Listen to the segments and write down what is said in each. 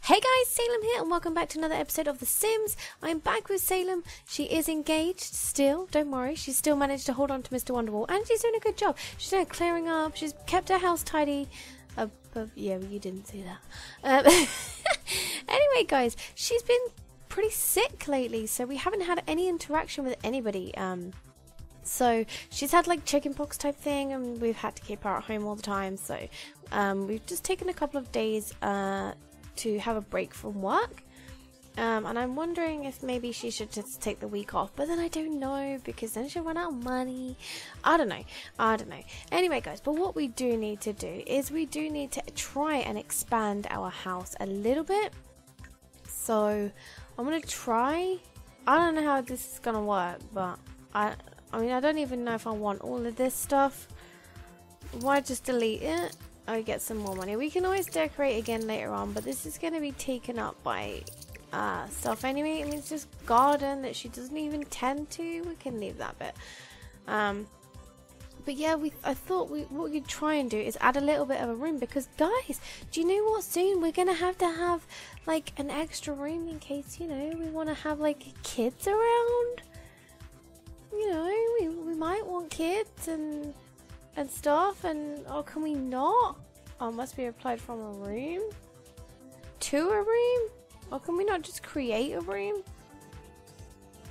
Hey guys, Salem here, and welcome back to another episode of The Sims. I'm back with Salem. She is engaged still, don't worry. She's still managed to hold on to Mr. Wonderwall, and she's doing a good job. She's doing clearing up, she's kept her house tidy. Yeah, you didn't see that. Anyway guys, she's been pretty sick lately, so we haven't had any interaction with anybody. So she's had like chickenpox type thing, and we've had to keep her at home all the time. So we've just taken a couple of days to have a break from work, and I'm wondering if maybe she should just take the week off, but then I don't know, because then she'll run out of money. I don't know. Anyway guys, but what we do need to do is we do need to try and expand our house a little bit. So I'm gonna try, I don't know how this is gonna work, but I mean, I don't even know if I want all of this stuff. Why just delete it? I get some more money. We can always decorate again later on, but this is going to be taken up by stuff anyway. I mean, it's just garden that she doesn't even tend to. We can leave that bit. But yeah, I thought what we could try and do is add a little bit of a room, because guys, do you know what? Soon we're gonna have to have like an extra room in case, you know, we want to have like kids around. You know, we might want kids and stuff, and oh, can we not? Oh, must be applied from a room to a room. Or can we not just create a room?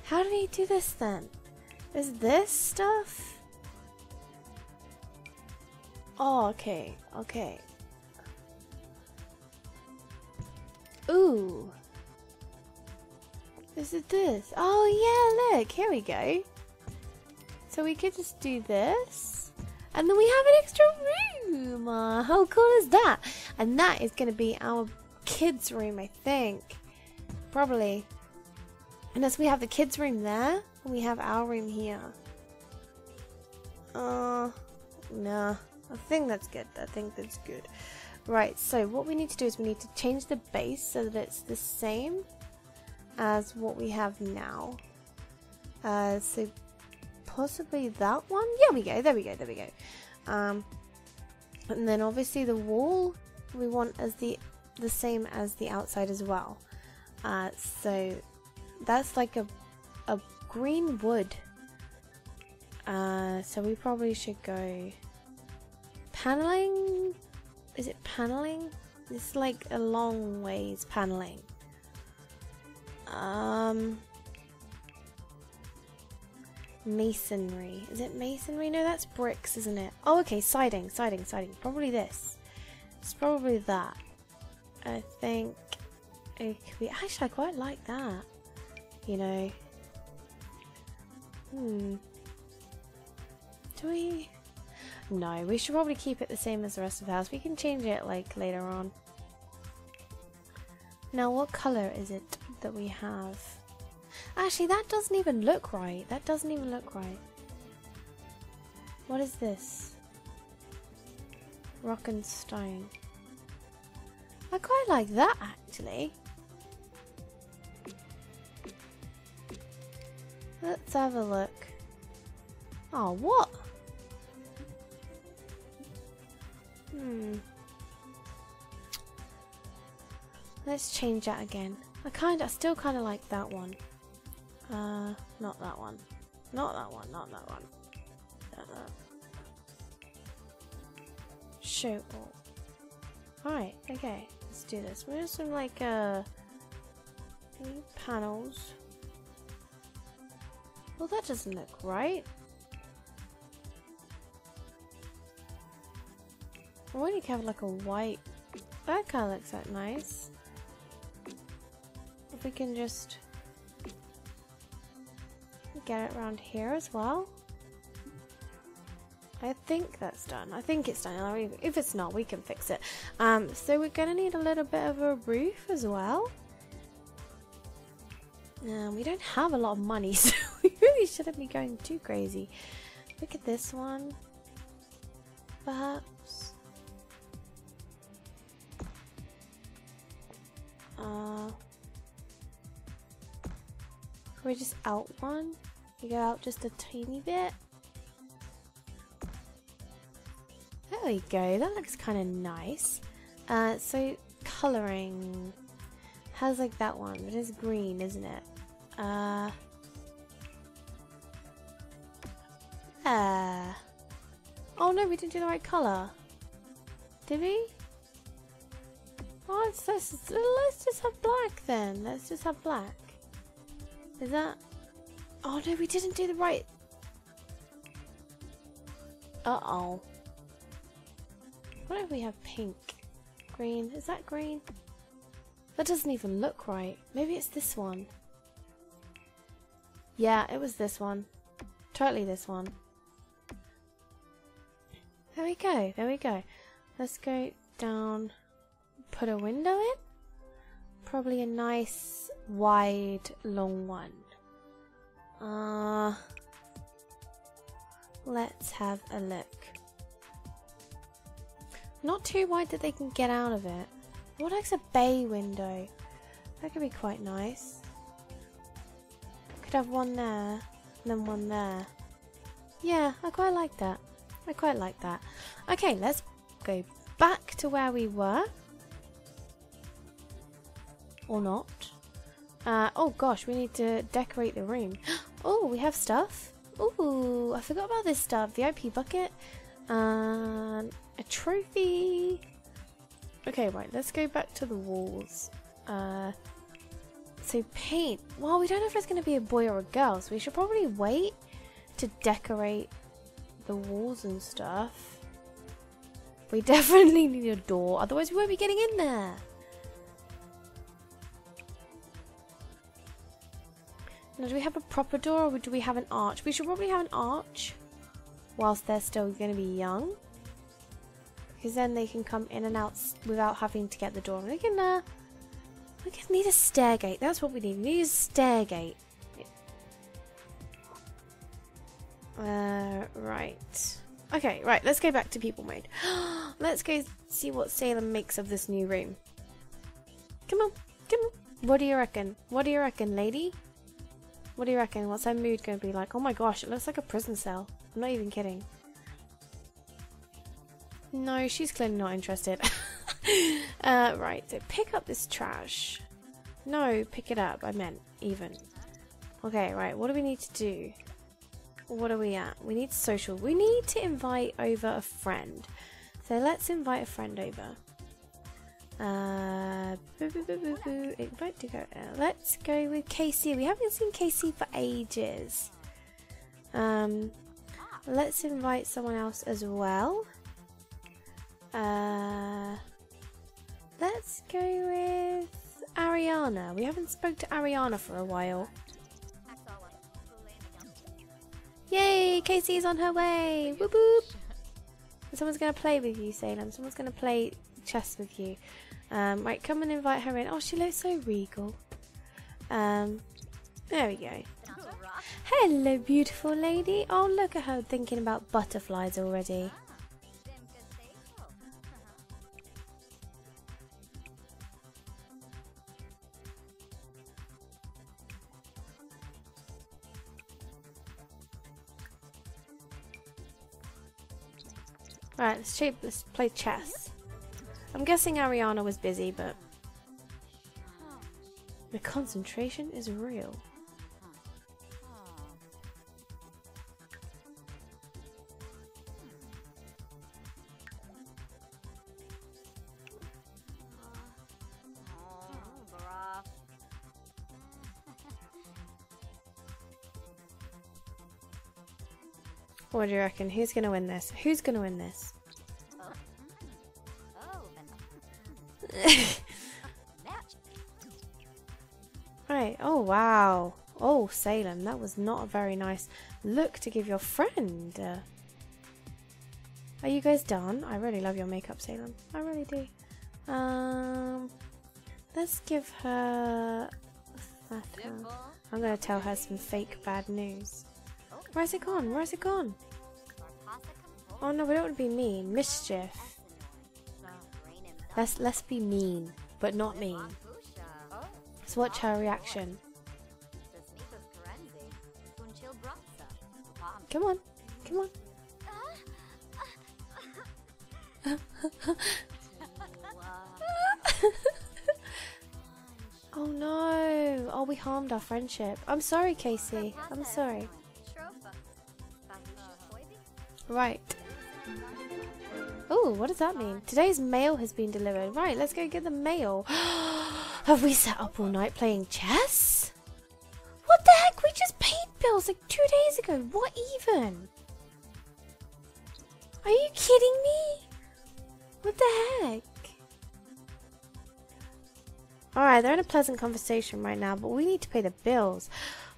How do we do this then? Is this stuff? Oh, okay. Ooh, this is this. Oh yeah, look, here we go. So we could just do this. And then we have an extra room. How cool is that? And that is going to be our kids' room, I think. Probably. Unless we have the kids' room there, and we have our room here. Nah. I think that's good. Right, so what we need to do is we need to change the base so that it's the same as what we have now. So possibly that one. Yeah, there we go. And then obviously the wall we want as the same as the outside as well. So that's like a green wood. So we probably should go paneling. Is it paneling? It's like a long ways paneling. Masonry. Is it masonry? No, that's bricks, isn't it? Oh, okay, siding. Probably this. It's probably that. I think it could be. Actually, I quite like that. You know. Do we? No, we should probably keep it the same as the rest of the house. We can change it like later on. Now, what color is it that we have? Actually, that doesn't even look right. What is this? Rock and stone. I quite like that, actually. Let's have a look. Oh, what? Let's change that again. I still kind of like that one. Not that one. Not that one. Show all. Alright, okay. Let's do this. We're just some like panels. Well, that doesn't look right. I want you to have like a white. That kind of looks like nice. If we can just get it around here as well. I think that's done. If it's not, we can fix it. So we're gonna need a little bit of a roof as well. We don't have a lot of money, so we really shouldn't be going too crazy. Look at this one. Perhaps. Can we just out one? We go out just a tiny bit. There we go. That looks kind of nice. So coloring. How's like that one? It is green, isn't it? Yeah. Oh no, we didn't do the right colour. Did we? Oh, it's just, let's just have black then. Let's just have black. Is that... Oh no, we didn't do the right... Uh-oh. What if we have pink? Green? Is that green? That doesn't even look right. Maybe it's this one. Yeah, it was this one. Totally this one. There we go. There we go. Let's go down... Put a window in? Probably a nice, wide, long one. Let's have a look. Not too wide that they can get out of it. What likes a bay window? That could be quite nice. Could have one there, and then one there. Yeah, I quite like that. I quite like that. Okay, let's go back to where we were. Or not. Oh gosh, we need to decorate the room. Oh, we have stuff. Ooh, I forgot about this stuff. VIP bucket. A trophy. Okay, right, let's go back to the walls. So paint. Well, we don't know if it's going to be a boy or a girl, so we should probably wait to decorate the walls and stuff. We definitely need a door, otherwise we won't be getting in there. Now, do we have a proper door or do we have an arch? We should probably have an arch whilst they're still going to be young. Because then they can come in and out without having to get the door. We can need a stair gate. That's what we need. We need a stair gate. Right. Okay, right. Let's go back to people mode. Let's go see what Salem makes of this new room. Come on. Come on. What do you reckon? What do you reckon, lady? What do you reckon? What's her mood going to be like? Oh my gosh, it looks like a prison cell. I'm not even kidding. No, she's clearly not interested. Right, so pick up this trash. No, pick it up, I meant, even. Okay, right, what do we need to do? What are we at? We need social. We need to invite over a friend. So let's invite a friend over. Invite to go. Let's go with Casey. We haven't seen Casey for ages. Let's invite someone else as well. Let's go with Ariana. We haven't spoke to Ariana for a while. Yay! Casey's on her way. Whoop whoop. Someone's gonna play with you, Salem. Someone's gonna play chess with you. Right, come and invite her in. Oh, she looks so regal. There we go. Hello, beautiful lady. Oh, look at her thinking about butterflies already. Right, let's play chess. I'm guessing Ariana was busy, but the concentration is real. What do you reckon? Who's gonna win this? Who's gonna win this? Right, oh wow. Oh, Salem, that was not a very nice look to give your friend. Are you guys done? I really love your makeup, Salem. I really do. Let's give her... I'm gonna tell her some fake bad news. Where's it gone? Where's it gone? Oh no, we don't want to be mean. Mischief. Let's be mean, but not mean. Let's watch her reaction. Come on, come on. Oh Oh, we harmed our friendship. I'm sorry, Casey. I'm sorry. Right. Oh, what does that mean? Today's mail has been delivered. Right, let's go get the mail. Have we sat up all night playing chess? What the heck? We just paid bills like 2 days ago. What even? Are you kidding me? What the heck? Alright, they're in a pleasant conversation right now, but we need to pay the bills.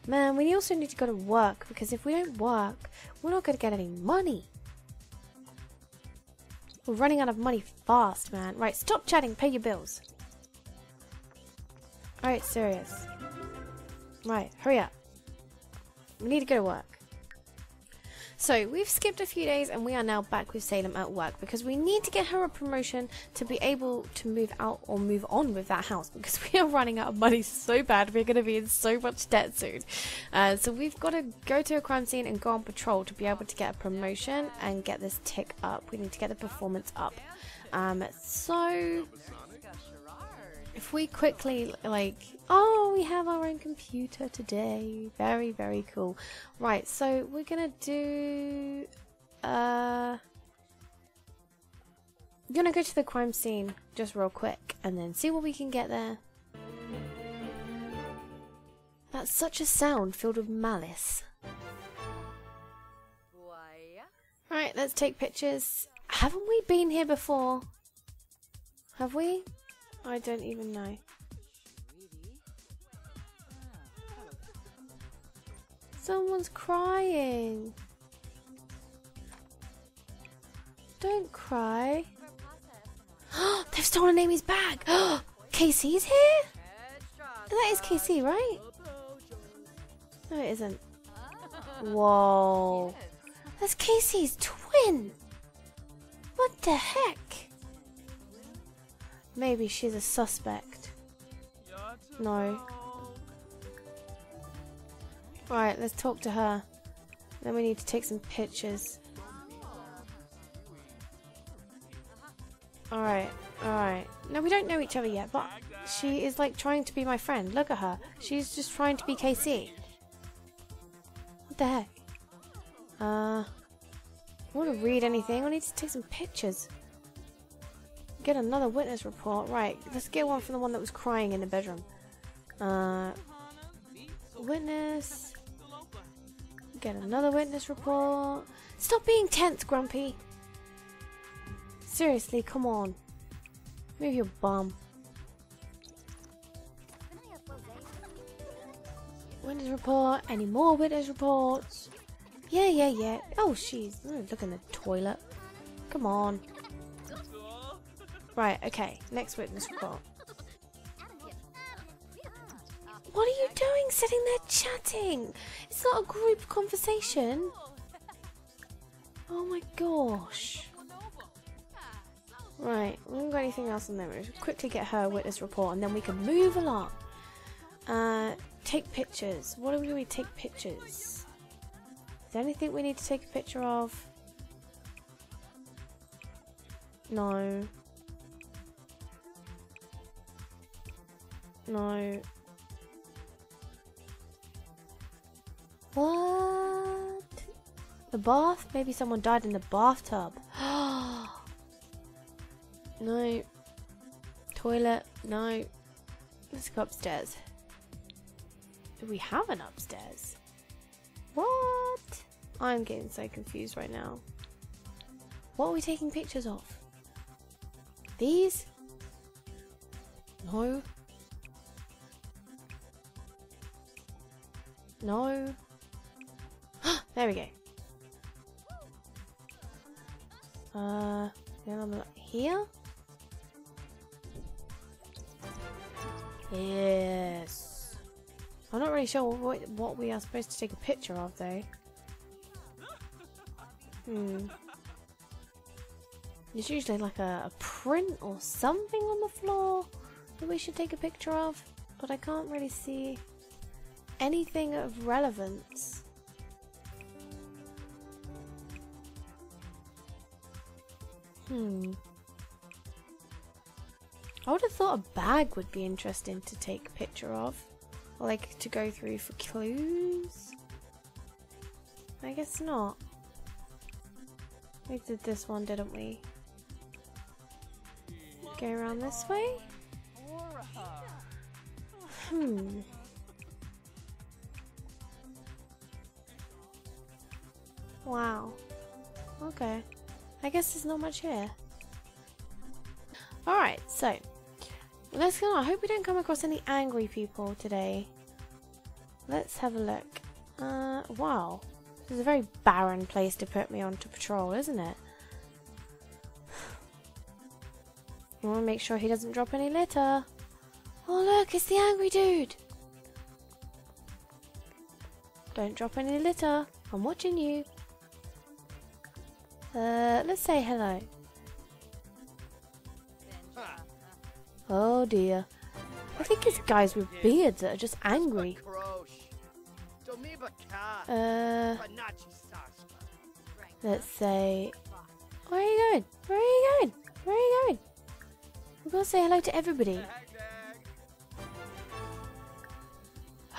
Man, we also need to go to work, because if we don't work, we're not going to get any money. We're running out of money fast, man. Right, stop chatting, pay your bills. Alright, serious. Right, hurry up. We need to go to work. So, we've skipped a few days and we are now back with Salem at work because we need to get her a promotion to be able to move out or move on with that house because we are running out of money so bad. We're going to be in so much debt soon. So we've got to go to a crime scene and go on patrol to be able to get a promotion and get this tick up. We need to get the performance up. So, if we quickly, like, oh, we have our own computer today. Very, very cool. Right, so we're gonna do, I'm gonna go to the crime scene just real quick and then see what we can get there. That's such a sound filled with malice. Right, let's take pictures. Haven't we been here before? Have we? I don't even know. Someone's crying. Don't cry. They've stolen Amy's bag. Casey's here? That is Casey, right? No, it isn't. Whoa. That's Casey's twin. What the heck? Maybe she's a suspect. No. Right, let's talk to her. Then we need to take some pictures. Alright, alright. Now we don't know each other yet, but she is like trying to be my friend. Look at her. She's just trying to be Casey. What the heck? I don't want to read anything. I need to take some pictures. Get another witness report. Right, let's get one from the one that was crying in the bedroom. Witness. Get another witness report. Stop being tense, Grumpy. Seriously, come on. Move your bum. Witness report. Any more witness reports? Yeah, yeah, yeah. Oh, she's look in the toilet. Come on. Right, okay, next witness report. What are you doing sitting there chatting? It's not a group conversation. Oh my gosh. Right, we haven't got anything else in there. We'll quickly get her witness report and then we can move along. Take pictures. What are we going to take pictures? Is there anything we need to take a picture of? No. No. What? The bath? Maybe someone died in the bathtub. No. Toilet? No. Let's go upstairs. Do we have an upstairs? What? I'm getting so confused right now. What are we taking pictures of? These? No. No. There we go. Then I'm not here. Yes. I'm not really sure what we are supposed to take a picture of, though. There's usually like a print or something on the floor that we should take a picture of, but I can't really see anything of relevance. I would have thought a bag would be interesting to take a picture of. like to go through for clues? I guess not. We did this one, didn't we? Go around this way? Wow. Okay. I guess there's not much here. Alright, so let's go on. I hope we don't come across any angry people today. Let's have a look. Wow. This is a very barren place to put me on to patrol, isn't it? You want to make sure he doesn't drop any litter. Oh look, it's the angry dude! Don't drop any litter. I'm watching you. Let's say hello. Oh dear. I think it's guys with beards that are just angry. Let's say... Where are you going? Where are you going? Where are you going? We've got to say hello to everybody.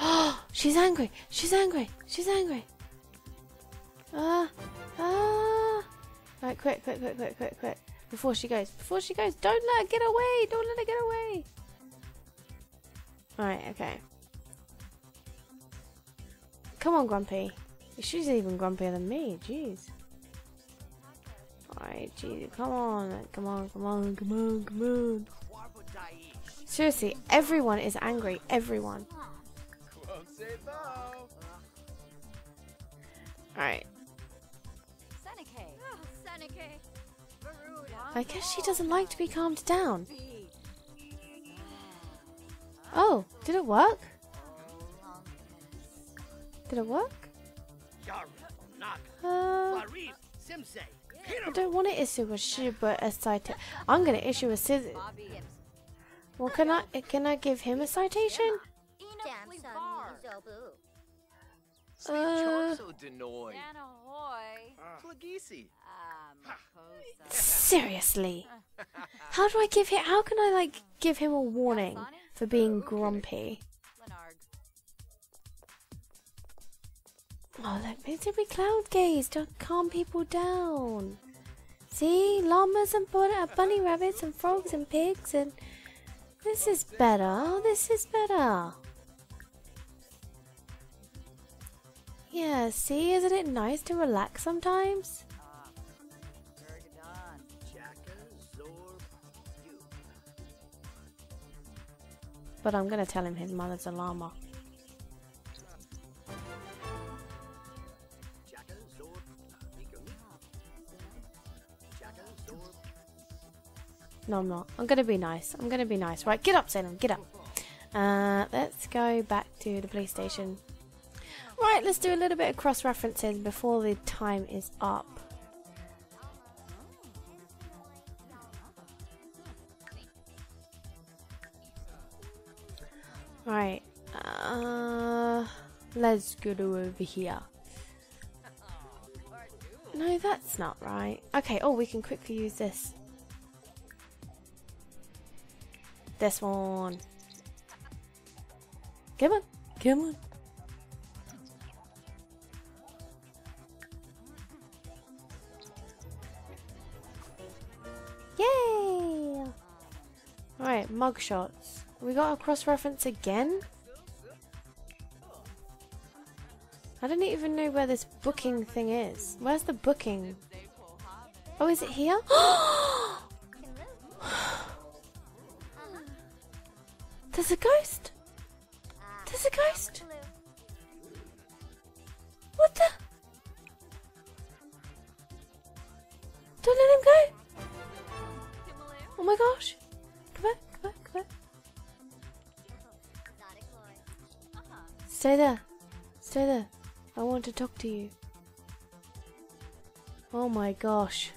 Oh, she's angry. She's angry. She's angry. Right, quick. Before she goes. Don't let her get away. Don't let her get away. Alright, okay. Come on, Grumpy. She's even grumpier than me. Jeez. Alright, jeez. Come on. Seriously, everyone is angry. Everyone. Alright. I guess she doesn't like to be calmed down. Oh, did it work? Did it work? I don't want to issue a citation. I'm going to issue a scissor. Well, can I give him a citation? Seriously, how do I give him? How can I like give him a warning for being grumpy? Oh look, basically cloud gaze to calm people down. See, llamas and bunny rabbits and frogs and pigs and this is better. This is better. Yeah, see, isn't it nice to relax sometimes? But I'm gonna tell him his mother's a llama. No, I'm not. I'm gonna be nice. I'm gonna be nice. Right, get up, Salem, get up. Let's go back to the police station. Right, let's do a little bit of cross-references before the time is up. Right, let's go over here. No, that's not right. Okay, oh, we can quickly use this. This one. Come on, come on. Yay! Alright, mugshots. We got a cross-reference again? I don't even know where this booking thing is. Where's the booking? Oh, is it here? There's a ghost! There's a ghost! What the? Don't let him go! Oh my gosh! Come back, come back, come back. Stay there. Stay there. I want to talk to you. Oh my gosh.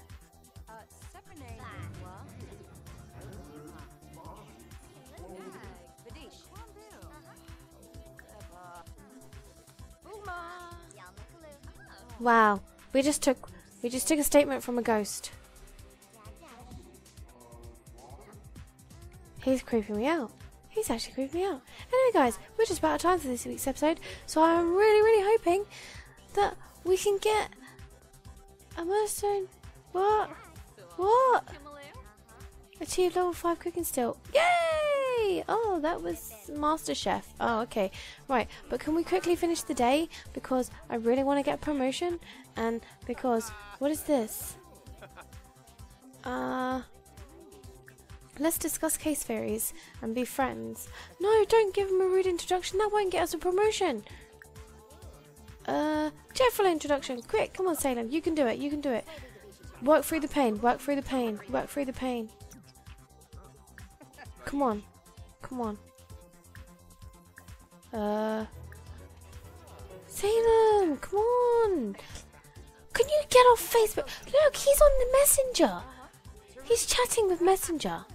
Wow. We just took a statement from a ghost. He's creeping me out. He's actually creeped me out. Anyway guys, we're just about out of time for this week's episode, so I'm really hoping that we can get a milestone. What? Achieved level 5 cooking still. Yay! Oh, that was Master Chef. Oh, okay. Right, but can we quickly finish the day? Because I really want to get a promotion, and because... What is this? Let's discuss case theories and be friends. No, don't give him a rude introduction. That won't get us a promotion. Cheerful introduction. Quick, come on, Salem. You can do it. You can do it. Work through the pain. Work through the pain. Work through the pain. Come on. Come on. Salem, come on. Can you get off Facebook? Look, he's on the Messenger. He's chatting with Messenger.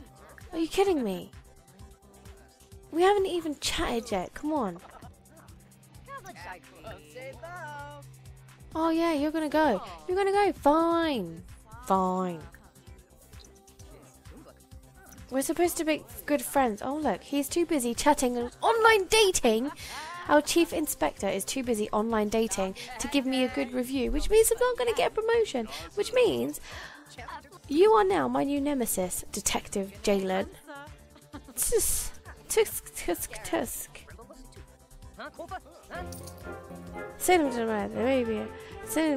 Are you kidding me? We haven't even chatted yet, come on. Oh yeah, you're gonna go. You're gonna go, fine. Fine. We're supposed to be good friends. Oh look, he's too busy chatting and online dating. Our chief inspector is too busy online dating to give me a good review, which means I'm not gonna get a promotion, which means you are now my new nemesis, Detective Jalen. Tusk. Salem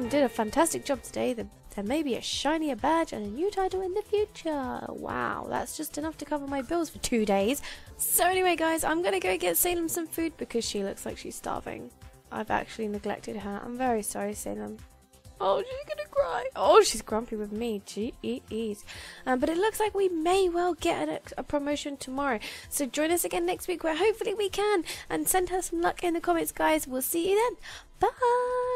did a fantastic job today. There may be a shinier badge and a new title in the future. Wow, that's just enough to cover my bills for 2 days. So anyway, guys, I'm going to go get Salem some food because she looks like she's starving. I've actually neglected her. I'm very sorry, Salem. Oh, she's gonna cry. Oh, she's grumpy with me. Geez. But it looks like we may well get a promotion tomorrow. So join us again next week where hopefully we can. And send her some luck in the comments, guys. We'll see you then. Bye.